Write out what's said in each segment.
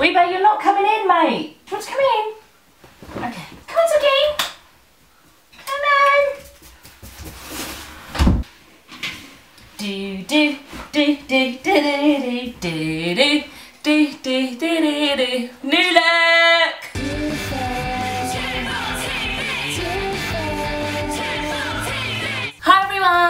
Weebo, you're not coming in, mate. Do you want to come in? Okay. Come on, Zoggy. Come on. Do, do, do, do, do, do, do, do, do, do, do, do. New look. Hi,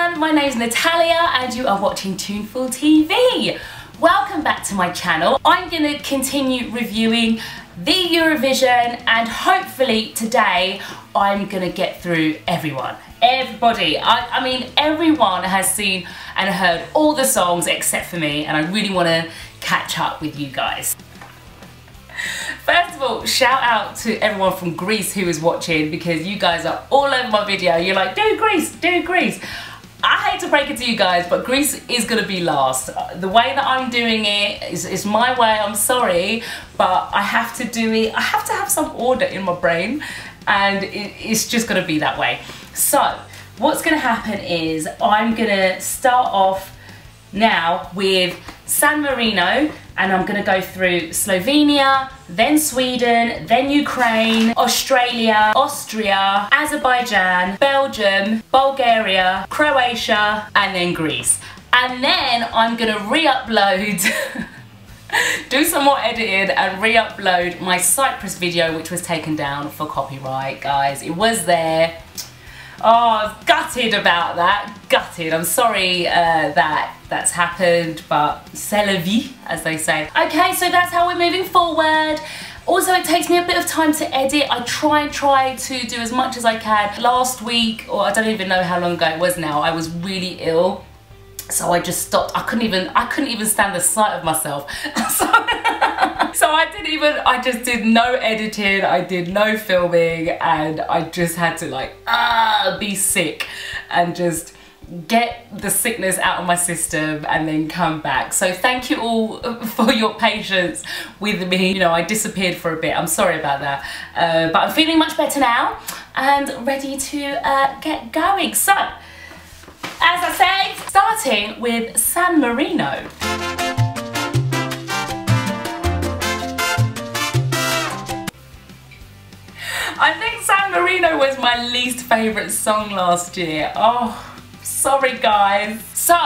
everyone. My name's Natalia, and you are watching Tuneful TV. Welcome back to my channel. I'm going to continue reviewing the Eurovision, and hopefully today I'm going to get through everyone. Everybody. I mean, everyone has seen and heard all the songs except for me, and I really want to catch up with you guys. First of all, shout out to everyone from Greece who is watching, because you guys are all over my video. You're like, do Greece, do Greece. I hate to break it to you guys, but Greece is going to be last. The way that I'm doing it is my way, I'm sorry, but I have to do it. I have to have some order in my brain, and it's just going to be that way. So, what's going to happen is I'm going to start off now with San Marino, and I'm going to go through Slovenia, then Sweden, then Ukraine, Australia, Austria, Azerbaijan, Belgium, Bulgaria, Croatia, and then Greece. And then I'm going to re-upload, do some more editing and re-upload my Cyprus video, which was taken down for copyright, guys. It was there. Oh, gutted about that, gutted. I'm sorry that's happened, but c'est la vie, as they say. Okay, so that's how we're moving forward. Also, it takes me a bit of time to edit. I try to do as much as I can. Last week, or I don't even know how long ago it was now, I was really ill, so I just stopped. I couldn't even stand the sight of myself. So I just did no editing, I did no filming, and I just had to like, be sick and just get the sickness out of my system and then come back. So thank you all for your patience with me. You know, I disappeared for a bit, I'm sorry about that. But I'm feeling much better now and ready to get going. So, as I say, starting with San Marino. I think San Marino was my least favourite song last year. Oh, sorry guys. So,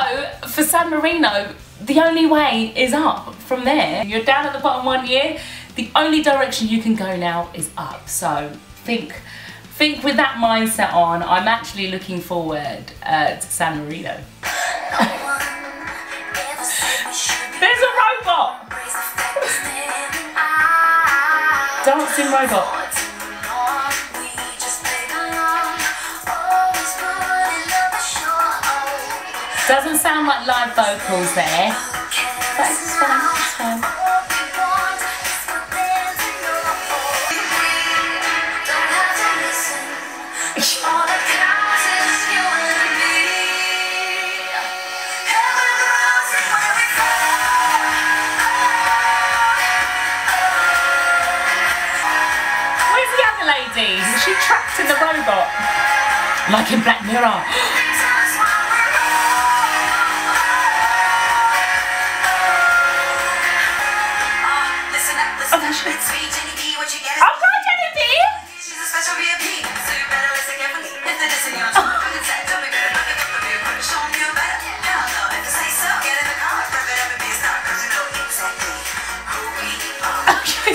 for San Marino, the only way is up from there. You're down at the bottom one year, the only direction you can go now is up. So, think with that mindset on. I'm actually looking forward to San Marino. There's a robot! Dancing robot. Doesn't sound like live vocals there, but it's fun, it's fun. Where's the other lady? Is she trapped in the robot? Like in Black Mirror. Oh, God, Jenny B! She's a special VIP, so you better listen carefully. If that isn't your job, don't be good about it. If you're going to show them you better, hell no, if you say so, get in the car, wrap it up and be a star, because you know exactly who we are. Okay.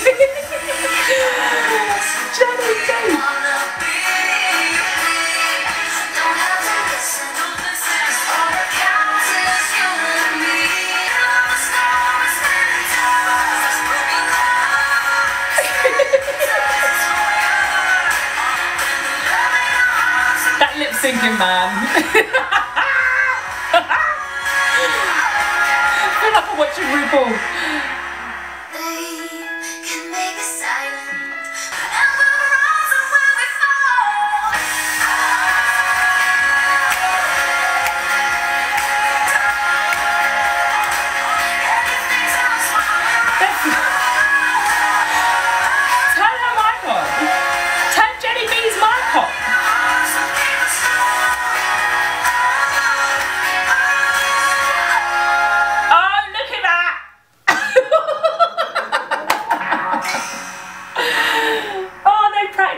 Jenny B! Don't have to listen, don't listen. All that counts is you and me. I'm a star, we're spending time. That lip syncing man. I feel like I'm watching RuPaul.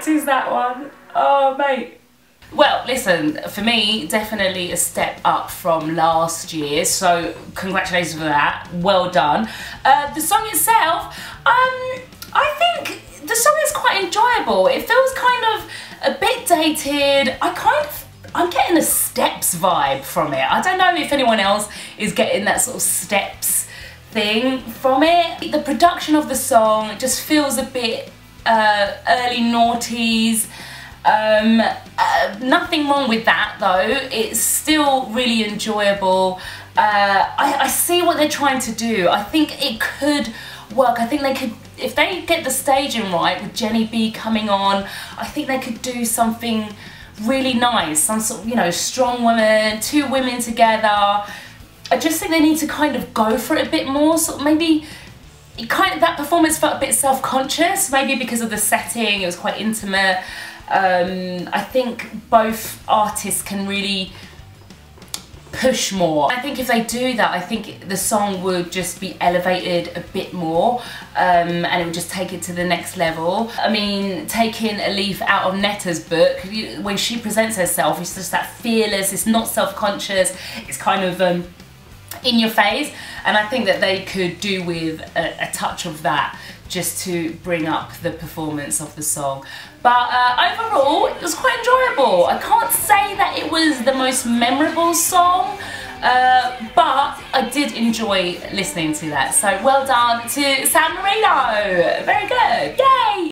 practice that one. Oh, mate. Well, listen, for me, definitely a step up from last year, so congratulations for that. Well done. The song itself, I think the song is quite enjoyable. It feels kind of a bit dated. I'm getting a steps vibe from it. I don't know if anyone else is getting that sort of steps thing from it. The production of the song just feels a bit early noughties. Nothing wrong with that though, it's still really enjoyable. I see what they're trying to do. I think it could work. I think they could, if they get the staging right with Jenny B coming on, I think they could do something really nice, some sort of, you know, strong woman, two women together. I just think they need to kind of go for it a bit more, so maybe it kind of, that performance felt a bit self-conscious, maybe because of the setting, it was quite intimate. I think both artists can really push more. I think if they do that, I think the song would just be elevated a bit more, and it would just take it to the next level. I mean, taking a leaf out of Netta's book, when she presents herself, it's just that fearless, it's not self-conscious, it's kind of in your face, and I think that they could do with a touch of that, just to bring up the performance of the song. But overall, it was quite enjoyable. I can't say that it was the most memorable song, but I did enjoy listening to that. So well done to San Marino. Very good, yay!